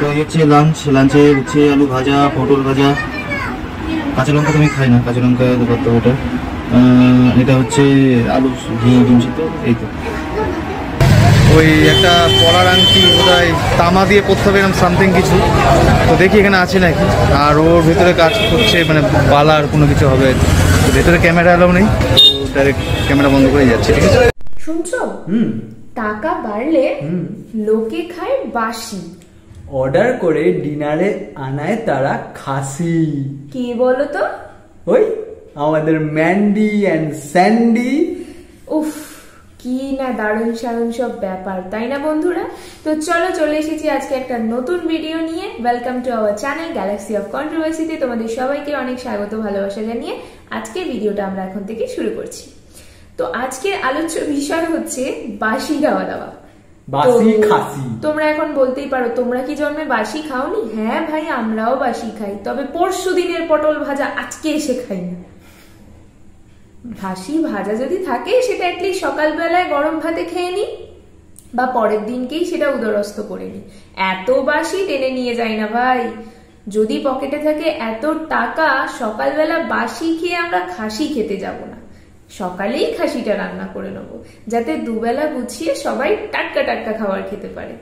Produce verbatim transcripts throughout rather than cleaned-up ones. तो ये হচ্ছে লাঞ্চ। লাঞ্চে হচ্ছে আলু ভাজা, পটল ভাজা, কাঁচা লঙ্কা তো আমি খাই না, কাঁচা লঙ্কা করতে ওটা। এটা হচ্ছে আলু ঘি ডিম সিদ্ধ। এই তো ওই একটা পলার আংটি বোধহয় তামা দিয়ে পড়তে হবে এরকম সামথিং কিছু, তো দেখি এখানে আছে নাকি। আর ওর ভেতরে কাজ করছে মানে বালার কোনো কিছু হবে, ভেতরে ক্যামেরা এলাও নেই, ডাইরেক্ট ক্যামেরা বন্ধ করে যাচ্ছে। ঠিক আছে শুনছো? হুম। টাকা বাড়লে লোকে খায় বাসি, অর্ডার করে ডিনারে আনায় তারা খাসি। কি বলো তো? ওই আমাদের ম্যান্ডি এন্ড স্যান্ডি। উফ কি না দারুণ সারুণ সব ব্যাপার, তাই না বন্ধুরা? তো চলো চলে এসেছি আজকে একটা নতুন ভিডিও নিয়ে। Welcome to our channel galaxy of কন্ট্রোভার্সিতে তোমাদের সবাইকে অনেক স্বাগত, ভালোবাসা জানিয়ে আজকের ভিডিওটা আমরা এখন থেকে শুরু করছি। তো আজকের আলোচ্য বিষয় হচ্ছে বাসি খাওয়া দাওয়া। তোমরা এখন বলতেই পারো, তোমরা কি জন্মে বাসি খাওনি? হ্যাঁ ভাই, আমরাও বাসি খাই, তবে পরশু দিনের পটল ভাজা আজকে এসে খাই না। বাসি ভাজা যদি থাকে সেটা অ্যাটলিস্ট সকালবেলায় গরম ভাতে খেয়ে নি, বা পরের দিনকেই সেটা উদরস্থ করে নি। এত বাসি টেনে নিয়ে যাই না ভাই, যদি পকেটে থাকে এত টাকা সকালবেলা বাসি খেয়ে আমরা খাসি খেতে যাব না, সকালেই খাসিটা রান্না করে নেব, যাতে দুবেলা গুছিয়ে সবাই টাটকা টাটকা খাবার খেতে পারে।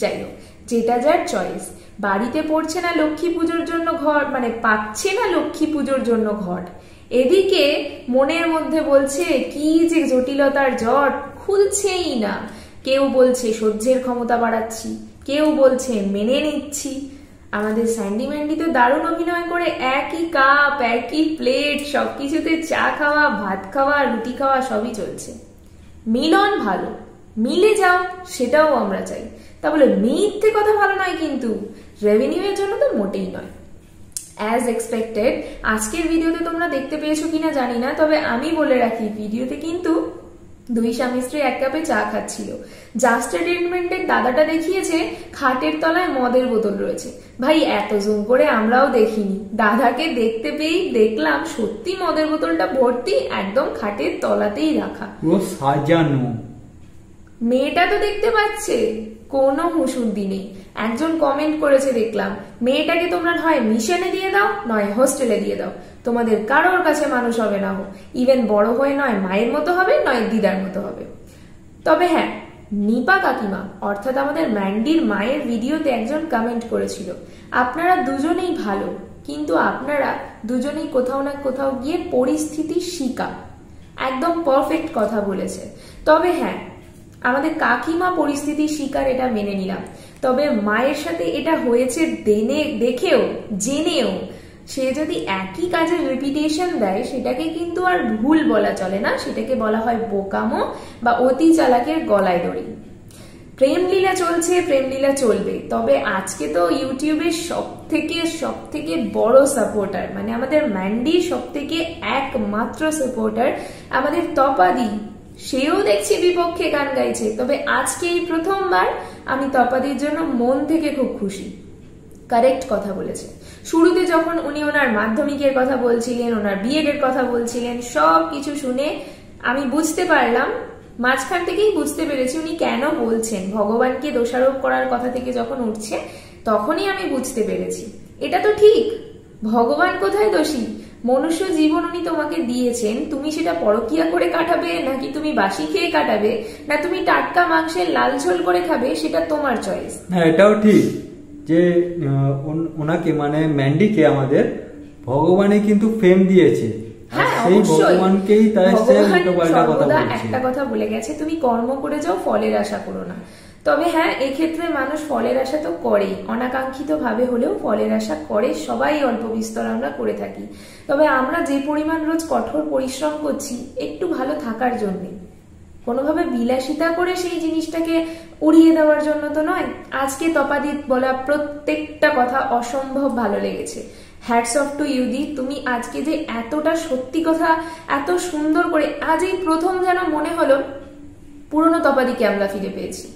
যাই হোক, যেটা যার চয়েস। বাড়িতে পড়ছে না লক্ষ্মী পুজোর জন্য ঘর, মানে পাচ্ছে না লক্ষ্মী পুজোর জন্য ঘর, এদিকে মনের মধ্যে বলছে কি যে জটিলতার জট, খুলছেই না। কেউ বলছে সহ্যের ক্ষমতা বাড়াচ্ছি, কেউ বলছে মেনে নিচ্ছি। আমাদের স্যান্ডি ম্যান্ডি তো দারুণ অভিনয় করে, একই কাপ একই প্লেট সবকিছুতে চা খাওয়া, ভাত খাওয়া, রুটি খাওয়া সবই চলছে। মিলন ভালো, মিলে যাও সেটাও আমরা চাই। তা বলে মিথ্যে কথা ভালো নয়, কিন্তু রেভিনিউ এর জন্য তো মোটেই নয়। অ্যাজ এক্সপেক্টেড আজকের ভিডিওতে তোমরা দেখতে পেয়েছো কিনা জানি না, তবে আমি বলে রাখি ভিডিওতে কিন্তু দুই স্বামী স্ত্রী এক কাপে চা খাচ্ছিল। জাস্ট এন্টারটেইনমেন্টের দাদাটা দেখিয়েছে খাটের তলায় মদের বোতল রয়েছে। ভাই এত জুম করে আমরাও দেখিনি, দাদাকে দেখতে পেয়েই দেখলাম সত্যি মদের বোতলটা ভর্তি, একদম খাটের তলাতেই রাখা, ও সাজানো। মেয়েটা তো দেখতে পাচ্ছে, কোনো হুশুদ্ধি নেই। একজন কমেন্ট করেছে দেখলাম, মেয়েটাকে তোমরা হয় মিশনে দিয়ে দাও নয় হোস্টেলে দিয়ে দাও, তোমাদের কারোর কাছে মানুষ হবে না, ইভেন বড় হয়ে নয় মায়ের মতো হবে নয় দিদার মতো হবে। তবে হ্যাঁ, নিপা কাকিমা অর্থাৎ আমাদের ম্যান্ডির মায়ের ভিডিওতে একজন কমেন্ট করেছিল, আপনারা দুজনেই ভালো, কিন্তু আপনারা দুজনেই কোথাও না কোথাও গিয়ে পরিস্থিতির শিকার। একদম পারফেক্ট কথা বলেছে। তবে হ্যাঁ, আমাদের কাকিমা পরিস্থিতির শিকার, এটা মেনে নিলাম। তবে মায়ের সাথে এটা হয়েছে দেনে দেখেও জেনেও, সে যদি একই কাজের রিপিটেশন দেয় সেটাকে কিন্তু আর ভুল বলা চলে না, সেটাকে বলা হয় বোকামো বা অতি চালাকের গলায় দড়ি। প্রেমলীলা চলছে, প্রেমলীলা চলবে। তবে আজকে তো ইউটিউবের সব থেকে সব থেকে বড় সাপোর্টার, মানে আমাদের ম্যান্ডি সব থেকে একমাত্র সাপোর্টার আমাদের তপাদি, সেও দেখছি বিপক্ষে গান গাইছে। তবে আজকে এই প্রথমবার আমি তপাদির জন্য মন থেকে খুব খুশি, কারেক্ট কথা বলেছে। শুরুতে যখন উনি ওনার মাধ্যমিকের কথা বলছিলেন, ওনার বিএড এর কথা বলছিলেন, সব কিছু শুনে আমি বুঝতে পারলাম, মাঝখান থেকেই বুঝতে পেরেছি উনি কেন বলছেন, ভগবানকে দোষারোপ করার কথা থেকে যখন উঠছে তখনই আমি বুঝতে পেরেছি এটা তো ঠিক, ভগবান কোথায় দোষী? মনুষ্য জীবন উনি তোমাকে দিয়েছেন, তুমি সেটা পরকিয়া করে কাটাবে নাকি তুমি বাসি খেয়ে কাটাবে, না তুমি টাটকা মাংসের লাল ঝোল করে খাবে, সেটা তোমার চয়েস। হ্যাঁ এটাও ঠিক যে ওনাকে মানে ম্যান্ডিকে আমাদের ভগবানে কিন্তু ফেম দিয়েছে। হ্যাঁ অবশ্যই, ভগবান একটা কথা বলে গেছে, তুমি কর্ম করে যাও, ফলের আশা করো না। তবে হ্যাঁ, এক্ষেত্রে মানুষ ফলের আশা তো করেই, অনাকাঙ্ক্ষিত ভাবে হলেও ফলের আশা করে, সবাই অল্প বিস্তর আমরা করে থাকি। তবে আমরা যে পরিমাণ রোজ কঠোর পরিশ্রম করছি একটু ভালো থাকার জন্য, কোনোভাবে বিলাসিতা করে সেই জিনিসটাকে উড়িয়ে দেওয়ার জন্য তো নয়। আজকে তপাদিত বলা প্রত্যেকটা কথা অসম্ভব ভালো লেগেছে। হ্যাটস অফ টু ইউ দি, তুমি আজকে যে এতটা সত্যি কথা এত সুন্দর করে, আজ এই প্রথম যেন মনে হলো পুরনো তপাদিকে আমরা ফিরে পেয়েছি,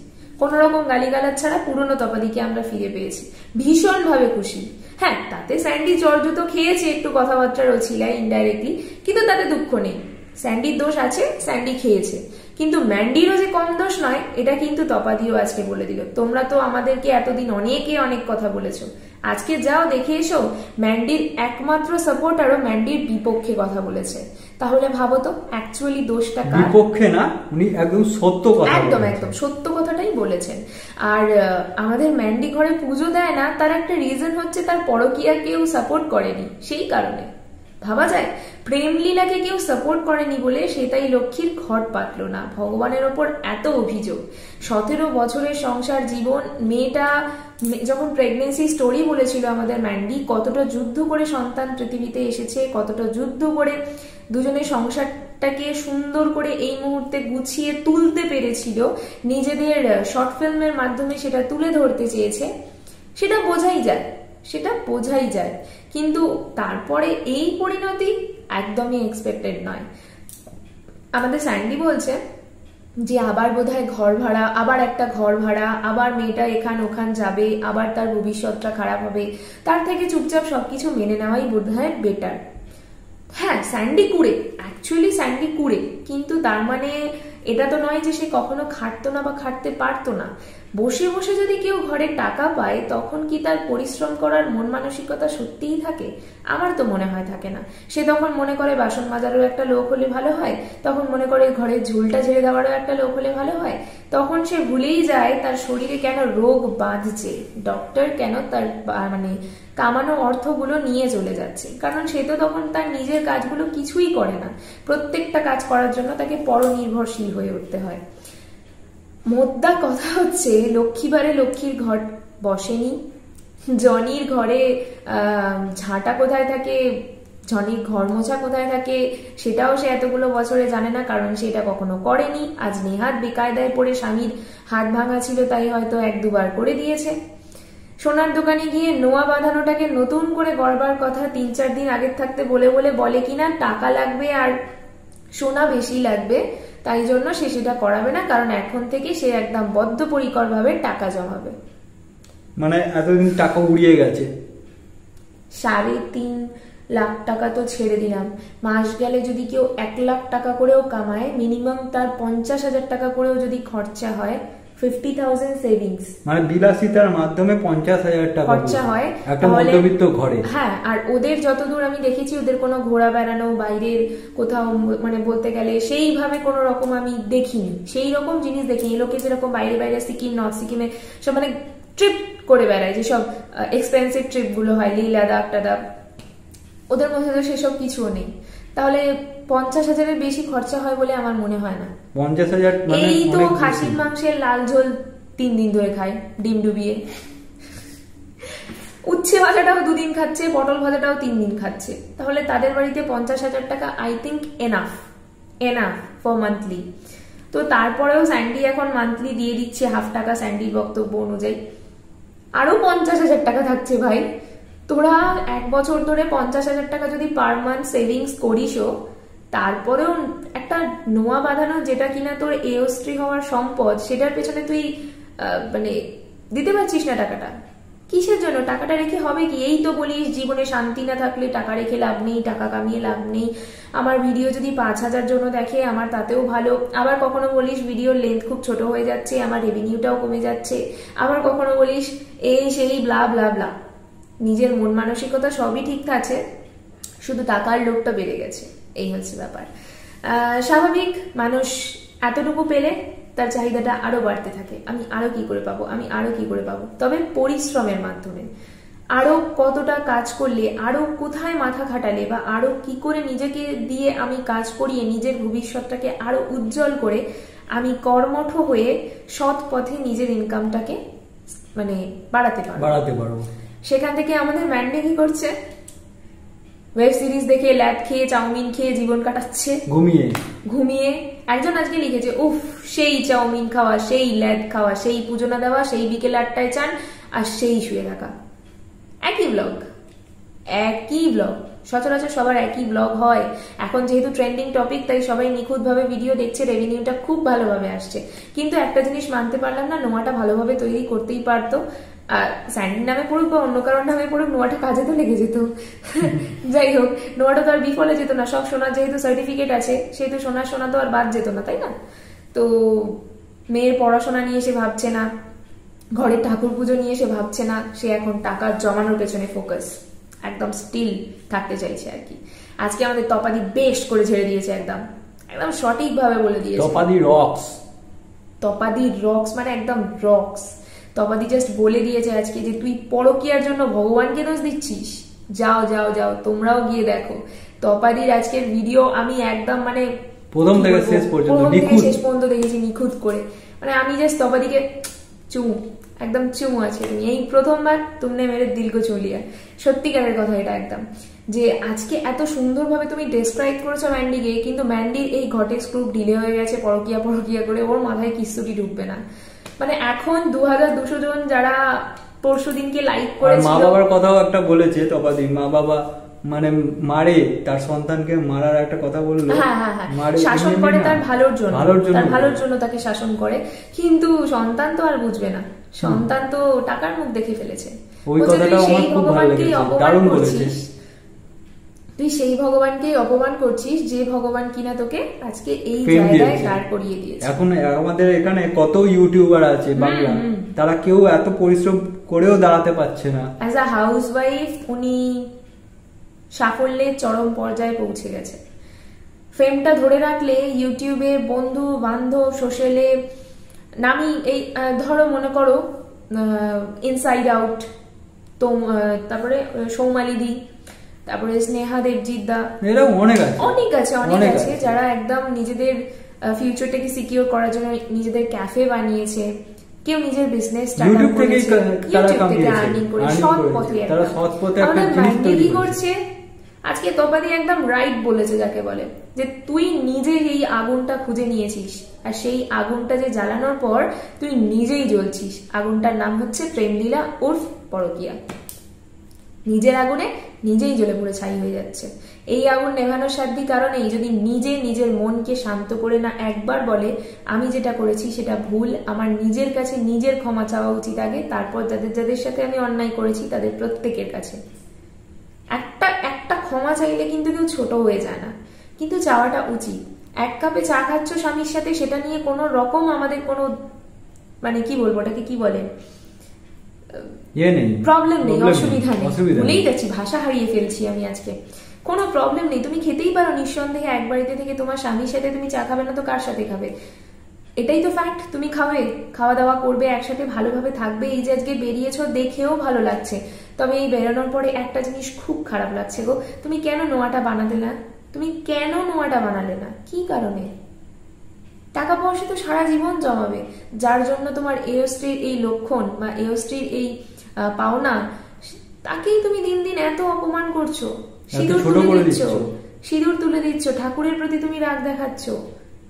কোনো রকম গালিগালাজ ছাড়া পুরনো তপাদিকে আমরা ফিরে পেয়েছি। ভীষণ ভাবে খুশি। হ্যাঁ তাতে স্যান্ডি জর্জ তো খেয়েছে, একটু কথাবার্তা রচিলা ইনডাইরেক্টলি, কিন্তু তাতে দুঃখ নেই। सैंडिर दोष आछे, सैंडी खेयेछे किन्तु मैंडिरो जे कम दोष नय एटा किन्तु तपादिओ आजके बोले दिल। तोमरा तो आमादेरके एतदिन अनेके अनेक कथा बोलेछो, आजके जाओ देखे एसो मैंडिर एकमात्र सपोर्टारो मैंडिर विपक्षे कथा बोलेछे। ताहले भाबो तो एक्चुअली दोषटा कार? विपक्षे ना, उनी एकदम सत्य कथा, एकदम एकदम सत्य कथाटाई बोलेछेन। आर आमादेर मैंडी घरे पूजो देय ना तार एकटा रिजन होच्छे तार परकियाकेओ सपोर्ट करेनी, सेई कारणे भाबा जाय प्रेम लीला के क्यों सपोर्ट करेनी बोले सेटाई लक्ष्मीर घट पातलो ना। भगवानेर ओपर एत अभियोग, सतेरो बछरेर संसार जीवन, मेटा जखन प्रेगनेंसि स्टोरी बोलेछिलो आमादेर मैंडी कतटा युद्ध करे सन्तान पृथिबीते एसेछे, कतटा युद्ध करे दुजोने संसारटाके सुंदर करे एई मुहूर्ते गुछिए तुलते पेरेछिलो, निजेदेर शर्ट फिल्मेर माध्यमे सेटा तुले धरते चेयेछे, सेटा बोझाई जाय, সেটা বোঝাই যায়। কিন্তু তারপরে এই পরিণতি একদমই এক্সপেক্টেড নয়। আমাদের স্যান্ডি বলছে যে আবার বোধহয় ঘর ভাড়া, আবার একটা ঘর ভাড়া, আবার মেয়েটা এখান ওখান যাবে, আবার তার ভবিষ্যৎটা খারাপ হবে, তার থেকে চুপচাপ সবকিছু মেনে নেওয়াই বোধহয় বেটার। হ্যাঁ স্যান্ডি কুড়ে, অ্যাকচুয়ালি স্যান্ডি কুড়ে, কিন্তু তার মানে এটা তো নয় যে সে কখনো খাটতো না বা খাটতে পারতো না। বসে বসে যদি কেউ ঘরে টাকা পায় তখন কি তার পরিশ্রম করার মন মানসিকতা সত্যিই থাকে? আমার তো মনে হয় থাকে না। সে তখন মনে করে বাসন মাজারও একটা লোক হলে ভালো হয়, তখন মনে করে ঘরে ঝুলটা ঝেড়ে দেওয়ারও একটা লোক হলে ভালো হয়, তখন সে ভুলেই যায় তার শরীরে কেন রোগ বাঁধছে, ডক্টর কেন তার মানে কামানো অর্থগুলো নিয়ে চলে যাচ্ছে, কারণ সে তো তখন তার নিজের কাজগুলো কিছুই করে না। প্রত্যেকটা কাজ করার জন্য তাকে পরনির্ভরশীল হয়ে উঠতে হয়। মোদ্দা কথা হচ্ছে লক্ষ্মীবারে লক্ষ্মীর ঘট বসেনি, জনির ঘরে ঝাঁটা কোথায় থাকে, জনির ঘর মোছা কোথায় থাকে সেটাও সে এতগুলো বছরে জানে না, কারণ সেটা কখনো করেনি। আজ নেহাত বেকায়দায় পড়ে স্বামীর হাত ভাঙা ছিল তাই হয়তো এক দুবার করে দিয়েছে। সোনার দোকানে গিয়ে নোয়া বাঁধানোটাকে নতুন করে গড়বার কথা তিন চার দিন আগের থাকতে বলে বলে বলে কিনা টাকা লাগবে আর সোনা বেশি লাগবে, তাই জন্য সে সেটা করাবে না, কারণ এখন থেকে সে একদম বদ্ধপরিকর ভাবে টাকা জমাবে। মানে এতদিন টাকা উড়িয়ে গেছে, সাড়ে তিন লাখ টাকা তো ছেড়ে দিলাম, মাস গেলে যদি কেউ এক লাখ টাকা করেও কামায় মিনিমাম তার পঞ্চাশ হাজার টাকা করেও যদি খরচা হয়, ফিফটি থাউজেন্ড সেভিংস মানে বিলাসিতার মাধ্যমে পঞ্চাশ হাজার টাকা খরচা হয় একটা মধ্যবিত্ত ঘরে। হ্যাঁ আর ওদের যতদূর আমি দেখেছি ওদের কোনো ঘোরা বেড়ানো বাইরের কোথাও মানে বলতে গেলে সেইভাবে কোনো রকম আমি দেখিনি, সেই রকম জিনিস দেখিনি। লোকে যেরকম বাইরে বাইরে সিকিম নর্থ সিকিমে সব মানে ট্রিপ করে বেড়ায়, যেসব এক্সপেন্সিভ ট্রিপ গুলো হয় লি লাদাখ টাদাখ, ওদের মধ্যে তো সেসব কিছুও নেই। তাহলে পঞ্চাশ হাজারের বেশি খরচা হয় বলে আমার মনে হয় না। পঞ্চাশ হাজার এই তো খাসির মাংসের লাল ঝোল তিন দিন ধরে খায় ডিম ডুবিয়ে, উচ্ছে ভাজাটাও দুদিন খাচ্ছে, পটল ভাজাটাও তিন দিন খাচ্ছে। তাহলে তাদের বাড়িতে পঞ্চাশ হাজার টাকা I think enough enough for monthly. তো তারপরেও স্যান্ডি এখন মান্থলি দিয়ে দিচ্ছে হাফ টাকা, স্যান্ডির বক্তব্য অনুযায়ী আরো পঞ্চাশ হাজার টাকা থাকছে। ভাই তোরা এক বছর ধরে পঞ্চাশ হাজার টাকা যদি পার মান্থ সেভিংস করিসও, তারপরেও একটা নোয়া বাঁধানো যেটা কিনা তোর এওস্ত্রী হওয়ার সম্পদ সেটার পেছনে তুই মানে দিতে পারছিস না টাকাটা, কিসের জন্য? টাকাটা রেখে হবে কি? এই তো বলিস জীবনে শান্তি না থাকলে টাকা রেখে লাভ নেই, টাকা কামিয়ে লাভ নেই, আমার ভিডিও যদি পাঁচ হাজার জন্য দেখে আমার তাতেও ভালো। আবার কখনো বলিস ভিডিওর লেন্থ খুব ছোট হয়ে যাচ্ছে, আমার রেভিনিউটাও কমে যাচ্ছে, আবার কখনো বলিস এই সেই ব্লা ব্লা ব্লা। নিজের মন মানসিকতা সবই ঠিক আছে, শুধু টাকার লোভটা বেড়ে গেছে, এই হচ্ছে ব্যাপার। স্বাভাবিক, মানুষ এতটুকু পেলে তার চাহিদাটা আরো বাড়তে থাকে, আমি আরো কি করে পাবো, আমি আরো কি করে পাবো। তবে পরিশ্রমের মাধ্যমে আরো কতটা কাজ করলে, আরো কোথায় মাথা খাটালে, বা আরো কি করে নিজেকে দিয়ে আমি কাজ করিয়ে নিজের ভবিষ্যৎটাকে আরো উজ্জ্বল করে আমি কর্মঠ হয়ে সৎ পথে নিজের ইনকামটাকে মানে বাড়াতে পারবো বাড়াতে পারবো সেখান থেকে আমাদের ম্যান্ডে কি করছে? ওয়েব সিরিজ দেখে, ল্যাদ খেয়ে, চাউমিন খেয়ে জীবন কাটাচ্ছে, ঘুমিয়ে ঘুমিয়ে। একজন আজকে লিখেছে উফ সেই চাউমিন খাওয়া, সেই ল্যাদ খাওয়া, সেই পুজো না দেওয়া, সেই বিকেল আটটায় চান আর সেই শুয়ে থাকা। একই ব্লগ একই ব্লগ সচরাচর সবার একই ব্লগ হয়। এখন যেহেতু ট্রেন্ডিং টপিক তাই সবাই নিখুঁতভাবে ভিডিও দেখছে, রেভিনিউটা খুব ভালোভাবে আসছে। কিন্তু একটা জিনিস মানতে পারলাম না, নোয়াটা ভালোভাবে তৈরি করতেই পারতো, सैंडिर नामे पड़ुक बा अन्य कारो नामे पड़ुक नोआटा काजे तो लेगे जेत जाई होक नोआटा तो आर बिफले जेत ना सब सोनार जेहेतु सार्टिफिकेट आछे सेहेतु सोनार सोना तो आर बाद जेत ना ताई ना। तो मेयेर पढ़ाशोना निये से भाबछे ना, घरे ठाकुर पुजो निये से भाबछे ना, से एखन टाका जमानोर पेछने फोकास एकदम स्टिल थाकते चाइछे आर कि। आजके आमादेर तोपादी बेस्ट करे झेड़े दिएछे एकदम एकदम सठिक भावे बोले दिएछे तोपादी रक्स तोपादी रक्स माने एकदम रक्स। तबादी जस्ट बोले दिए आज के तुई परकियार जोन्नो भगवान के दोष दिच्छिस, जाओ जाओ जाओ तोमराओ गिये देखो तबादी आजकेर भिडियो आमी एकदम माने प्रथम थेके शेष पर्यन्त निखुत शेष पर्यन्त देखेछि निखुत करे माने आमी जस्ट तबादीके चुम एकदम चुम आछे तुमि एई प्रथमबार तुमने मेरे दिल को छू लिया सत्यिकारेर कथा एटा एकदम जे आजके एत सुंदर भावे तुमि डेस्क्राइब करेछो मैंडिके किन्तु मैंडिर एई घटे स्क्रूप डिले हये गेछे परकिया परकिया करे ओर माथाय किच्छुटी ढुकबे ना মানে এখন दो हज़ार दो सौ জন যারা পরশুদিনকে লাইক করেছিল মা বাবার কথাও একটা বলেছে তপাদি মা বাবা মানে মারে তার সন্তানকে মারার একটা কথা বললো মারে শাসন করে তার ভালোর জন্য তার ভালোর জন্য তাকে শাসন করে কিন্তু সন্তান তো আর বুঝবে না সন্তান তো টাকার মুখ দেখে ফেলেছে ওই কথাটা আমার খুব ভালো লেগেছে দারুণ বলেছিস তুই সেই ভগবানকে অপমান করছিস যে ভগবান কিনা তোকে আজকে এই জায়গায় দাঁড় করিয়ে দিয়েছে। এখন আমাদের এখানে কত ইউটিউবার আছে বাংলা তারা কেউ এত পরিশ্রম করেও দাঁড়াতে পারছে না। অ্যাজ আ হাউসওয়াইফ উনি সাফল্যের চরম পর্যায়ে পৌঁছে গেছে। ফেমটা ধরে রাখলে ইউটিউবে বন্ধু বান্ধব সোশ্যালে নামি এই ধরো মনে করো ইনসাইড আউট তো তারপরে সৌমালিদি তারপরে স্নেহা দেবজিদা এরা অনেক আছে অনেক আছে অনেক আছে যারা একদম নিজেদের ফিউচারটাকে সিকিউর করার জন্য নিজেদের ক্যাফে বানিয়েছে কেউ নিজের বিজনেস স্টার্ট আপ থেকে তারা কামিয়েছে সৎ পথে তারা সৎ পথে একটা জিনিস তৈরি করছে। আজকে তোপাদি একদম রাইট বলেছে যাকে বলে যে তুই নিজে এই আগুনটা খুঁজে নিয়েছিস আর সেই আগুনটা যে জ্বালানোর পর তুই নিজেই জ্বলছিস। আগুনটার নাম হচ্ছে প্রেমলীলা উর্ফ পরকিয়া। নিজের আগুনে নিজেই জ্বলে পুড়ে ছাই হয়ে যাচ্ছে। এই আগুন নেভানোর সাধ্য কারণে যদি নিজে নিজের মনকে শান্ত করে না একবার বলে আমি যেটা করেছি সেটা ভুল, আমার নিজের কাছে নিজের ক্ষমা চাওয়া উচিত আগে, তারপর যাদের যাদের সাথে আমি অন্যায় করেছি তাদের প্রত্যেকের কাছে। একটা একটা ক্ষমা চাইলে কিন্তু কেউ ছোট হয়ে যায় না, কিন্তু চাওয়াটা উচিত। এক কাপে চা খাচ্ছ স্বামীর সাথে সেটা নিয়ে কোনো রকম আমাদের কোনো মানে কি বলবো ওটাকে কি বলে ये नहीं प्रॉब्लम नहीं असुविधा नहीं भूले जाच्छी भाषा हारिए फेलछी आमी आजके कोनो प्रॉब्लम नहीं तुमी खेतेई पारो निस्संदेहे एक बाड़ीते थेके तुम्हार स्वामीर साथे तुमी चा खाबे ना तो कार साथे खाबे एटाई तो फैक्ट तुमी खाओ खावा दावा करबे एकसाथे भालोभाबे थाकबे एई जे आजके बेरिएछो देखेओ भालो लागछे तबे एई बेरानोर परे एकटा जिनिस खूब खाराप लागछे गो तुमी केन नोआटा बानाते ना तुमी केन नोआटा बानाले ना कि कारणे টাকা পয়সা তো সারা জীবন জমাবে যার জন্য তোমার এই স্ত্রীর এই লক্ষণ বা এই স্ত্রীর এই পাওনা তাকেই তুমি দিন দিন এত অপমান করছো সিঁদুর তুলে দিচ্ছ সিঁদুর তুলে দিচ্ছ ঠাকুরের প্রতি তুমি রাগ দেখাচ্ছ।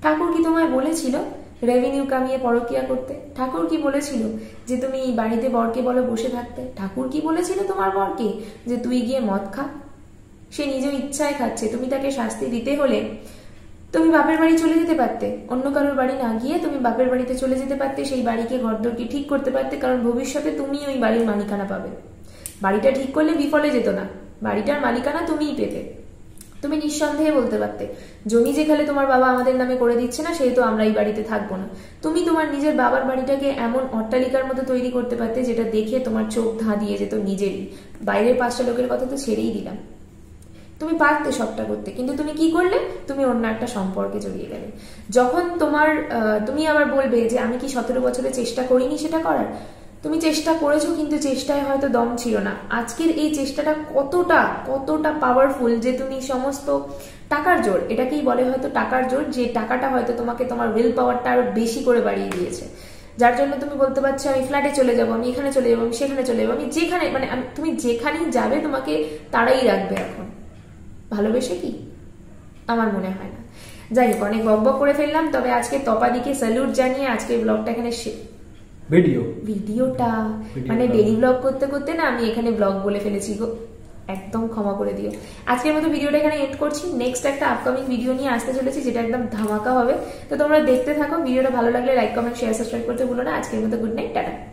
ঠাকুর কি তোমায় বলেছিল রেভিনিউ কামিয়ে পরকিয়া করতে? ঠাকুর কি বলেছিল যে তুমি বাড়িতে বরকে বলো বসে থাকতে? ঠাকুর কি বলেছিল তোমার বরকে যে তুই গিয়ে মদ খা? সে নিজের ইচ্ছায় খাচ্ছে, তুমি তাকে শাস্তি দিতে হলে তুমি বাপের বাড়ি চলে যেতে পারতে, অন্য কারোর বাড়ি না গিয়ে তুমি বাপের বাড়িতে চলে যেতে পারতে, সেই বাড়িকে ঘরদোরকে ঠিক করতে পারতে, কারণ ভবিষ্যতে তুমি ওই বাড়ির মালিকানা পাবে। বাড়িটা ঠিক করলে বিফলে যেত না, বাড়িটার মালিকানা তুমিই পেতে। তুমি নিঃসন্দেহে বলতে পারতে জমি যেখানে তোমার বাবা আমাদের নামে করে দিচ্ছে না সেই তো আমরা এই বাড়িতে থাকবো না। তুমি তোমার নিজের বাবার বাড়িটাকে এমন অট্টালিকার মতো তৈরি করতে পারতে যেটা দেখে তোমার চোখ ধাঁ দিয়ে যেত নিজেরই। বাইরের পাঁচটা লোকের কথা তো ছেড়েই দিলাম, তুমি পারতে সবটা করতে, কিন্তু তুমি কি করলে তুমি অন্য একটা সম্পর্কে জড়িয়ে গেলে। যখন তোমার তুমি আবার বলবে যে আমি কি সতেরো বছরে চেষ্টা করিনি সেটা করার? তুমি চেষ্টা করেছো, কিন্তু চেষ্টায় হয়তো দম ছিল না। আজকের এই চেষ্টাটা কতটা কতটা পাওয়ারফুল যে তুমি সমস্ত টাকার জোর, এটাকেই বলে হয়তো টাকার জোর, যে টাকাটা হয়তো তোমাকে তোমার উইল পাওয়ারটা আরো বেশি করে বাড়িয়ে দিয়েছে, যার জন্য তুমি বলতে পারছো আমি ফ্ল্যাটে চলে যাবো, আমি এখানে চলে যাবো, আমি সেখানে চলে যাবো, আমি যেখানে মানে তুমি যেখানেই যাবে তোমাকে তারাই রাখবে। এখন ভালোবেসে কি? আমার মনে হয় না। যাই হোক, অনেক বকবক করে ফেললাম, তবে আজকে তপাদিকে স্যালুট জানিয়ে আজকে ব্লগটা এখানে শেষ। ভিডিও ভিডিওটা মানে ডেইলি ব্লগ করতে করতে না আমি এখানে ব্লগ বলে ফেলেছি গো, একদম ক্ষমা করে দিও। আজকের মতো ভিডিওটা এখানে এন্ড করছি। নেক্সট একটা আপকামিং ভিডিও নিয়ে আসতে চলেছি যেটা একদম ধামাকা হবে, তো তোমরা দেখতে থাকো। ভিডিওটা ভালো লাগলে লাইক কমেন্ট শেয়ার সাবস্ক্রাইব করতে ভুলো না। আজকের মতো গুড নাইট, টাটা।